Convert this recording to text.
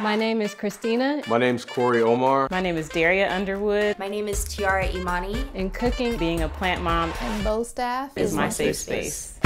My name is Christina. My name is Corey Omar. My name is Daria Underwood. My name is Tiara Imani. In cooking, being a plant mom, and bow staff is my safe space.